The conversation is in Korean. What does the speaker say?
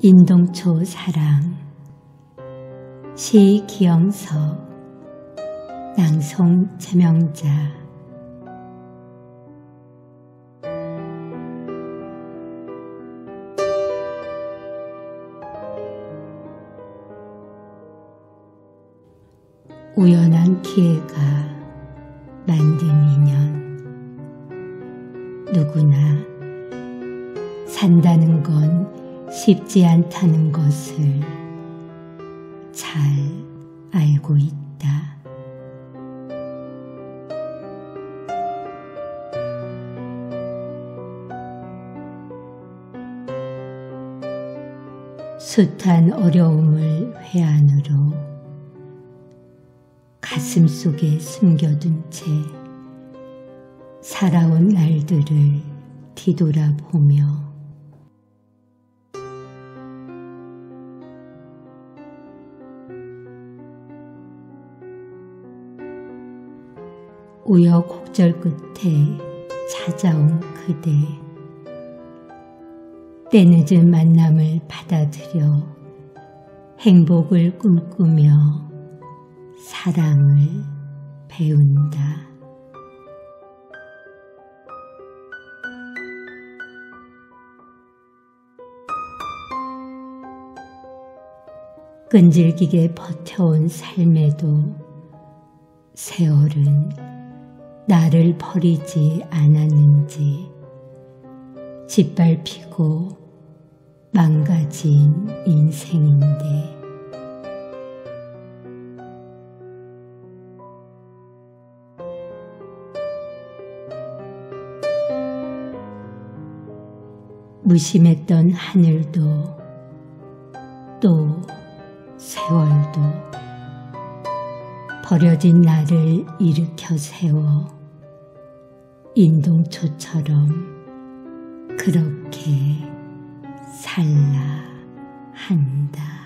인동초 사랑 시 기영석 낭송 최명자 우연한 기회가 만든 인연 누구나 산다는 건 쉽지 않다는 것을 잘 알고 있다. 숱한 어려움을 회한으로 가슴 속에 숨겨둔 채 살아온 날들을 뒤돌아보며 우여곡절 끝에 찾아온 그대 때늦은 만남을 받아들여 행복을 꿈꾸며 사랑을 배운다. 끈질기게 버텨온 삶에도 세월은 나를 버리지 않았는지 짓밟히고 망가진 인생인데 무심했던 하늘도 또 세월도 버려진 나를 일으켜 세워 인동초처럼 그렇게 살라 한다.